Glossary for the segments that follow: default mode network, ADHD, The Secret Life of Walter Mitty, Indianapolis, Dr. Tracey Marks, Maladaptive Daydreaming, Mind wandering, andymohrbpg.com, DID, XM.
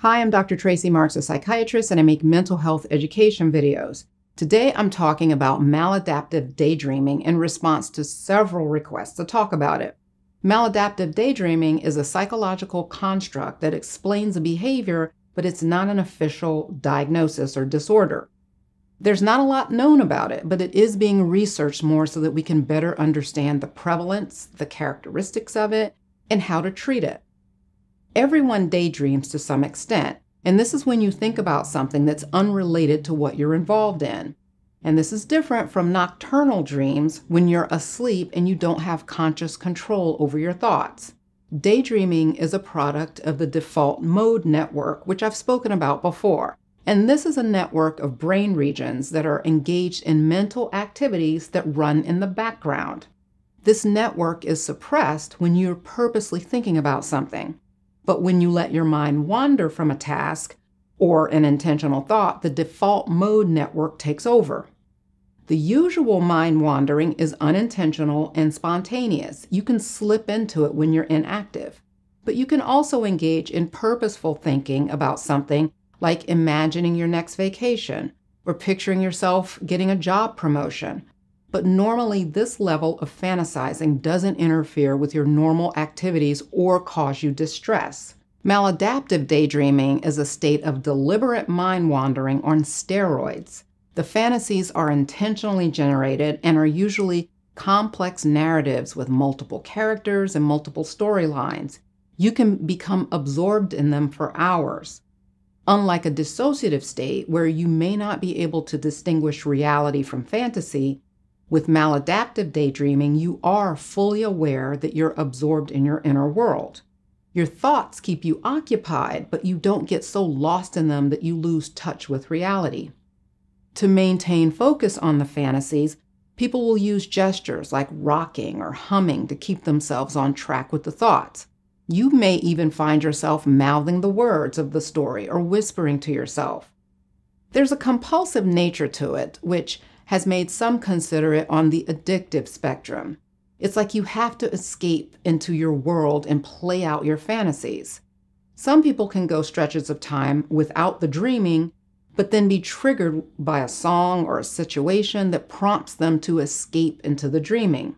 Hi, I'm Dr. Tracey Marks, a psychiatrist, and I make mental health education videos. Today, I'm talking about maladaptive daydreaming in response to several requests to talk about it. Maladaptive daydreaming is a psychological construct that explains a behavior, but it's not an official diagnosis or disorder. There's not a lot known about it, but it is being researched more so that we can better understand the prevalence, the characteristics of it, and how to treat it. Everyone daydreams to some extent, and this is when you think about something that's unrelated to what you're involved in. And this is different from nocturnal dreams when you're asleep and you don't have conscious control over your thoughts. Daydreaming is a product of the default mode network, which I've spoken about before. And this is a network of brain regions that are engaged in mental activities that run in the background. This network is suppressed when you're purposely thinking about something. But when you let your mind wander from a task or an intentional thought, the default mode network takes over. The usual mind wandering is unintentional and spontaneous. You can slip into it when you're inactive. But you can also engage in purposeful thinking about something, like imagining your next vacation or picturing yourself getting a job promotion. But normally, this level of fantasizing doesn't interfere with your normal activities or cause you distress. Maladaptive daydreaming is a state of deliberate mind wandering on steroids. The fantasies are intentionally generated and are usually complex narratives with multiple characters and multiple storylines. You can become absorbed in them for hours. Unlike a dissociative state, where you may not be able to distinguish reality from fantasy, with maladaptive daydreaming, you are fully aware that you're absorbed in your inner world. Your thoughts keep you occupied, but you don't get so lost in them that you lose touch with reality. To maintain focus on the fantasies, people will use gestures like rocking or humming to keep themselves on track with the thoughts. You may even find yourself mouthing the words of the story or whispering to yourself. There's a compulsive nature to it, which has made some consider it on the addictive spectrum. It's like you have to escape into your world and play out your fantasies. Some people can go stretches of time without the dreaming, but then be triggered by a song or a situation that prompts them to escape into the dreaming.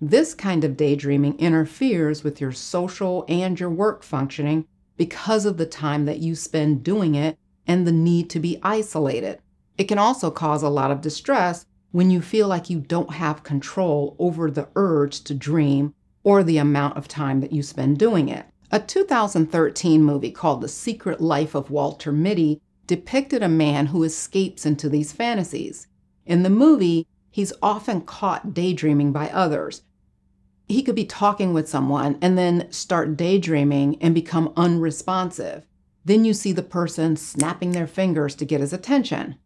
This kind of daydreaming interferes with your social and your work functioning because of the time that you spend doing it and the need to be isolated. It can also cause a lot of distress when you feel like you don't have control over the urge to dream or the amount of time that you spend doing it. A 2013 movie called The Secret Life of Walter Mitty depicted a man who escapes into these fantasies. In the movie, he's often caught daydreaming by others. He could be talking with someone and then start daydreaming and become unresponsive. Then you see the person snapping their fingers to get his attention.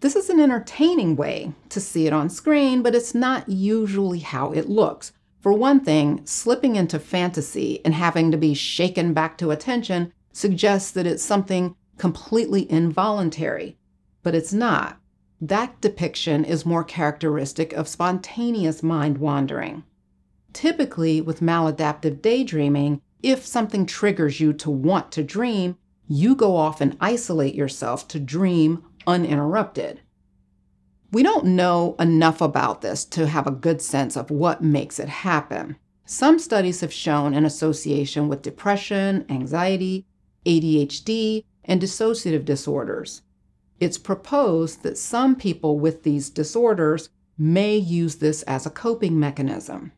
This is an entertaining way to see it on screen, but it's not usually how it looks. For one thing, slipping into fantasy and having to be shaken back to attention suggests that it's something completely involuntary, but it's not. That depiction is more characteristic of spontaneous mind wandering. Typically, with maladaptive daydreaming, if something triggers you to want to dream, you go off and isolate yourself to dream uninterrupted. We don't know enough about this to have a good sense of what makes it happen. Some studies have shown an association with depression, anxiety, ADHD, and dissociative disorders. It's proposed that some people with these disorders may use this as a coping mechanism.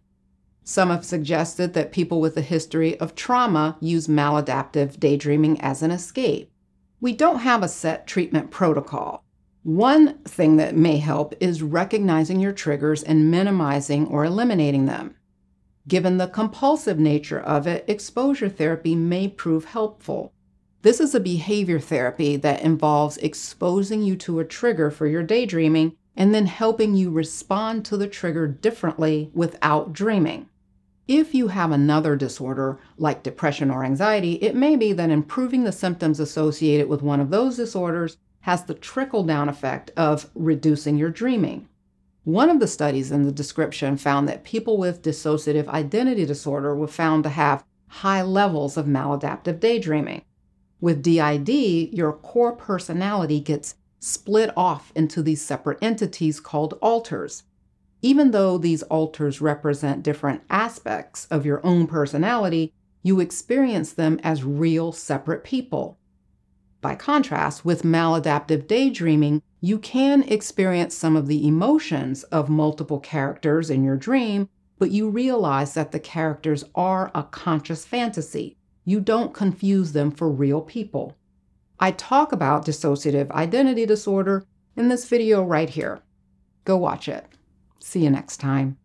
Some have suggested that people with a history of trauma use maladaptive daydreaming as an escape. We don't have a set treatment protocol. One thing that may help is recognizing your triggers and minimizing or eliminating them. Given the compulsive nature of it, exposure therapy may prove helpful. This is a behavior therapy that involves exposing you to a trigger for your daydreaming and then helping you respond to the trigger differently without dreaming. If you have another disorder, like depression or anxiety, it may be that improving the symptoms associated with one of those disorders has the trickle-down effect of reducing your dreaming. One of the studies in the description found that people with dissociative identity disorder were found to have high levels of maladaptive daydreaming. With DID, your core personality gets split off into these separate entities called alters. Even though these alters represent different aspects of your own personality, you experience them as real separate people. By contrast, with maladaptive daydreaming, you can experience some of the emotions of multiple characters in your dream, but you realize that the characters are a conscious fantasy. You don't confuse them for real people. I talk about dissociative identity disorder in this video right here. Go watch it. See you next time.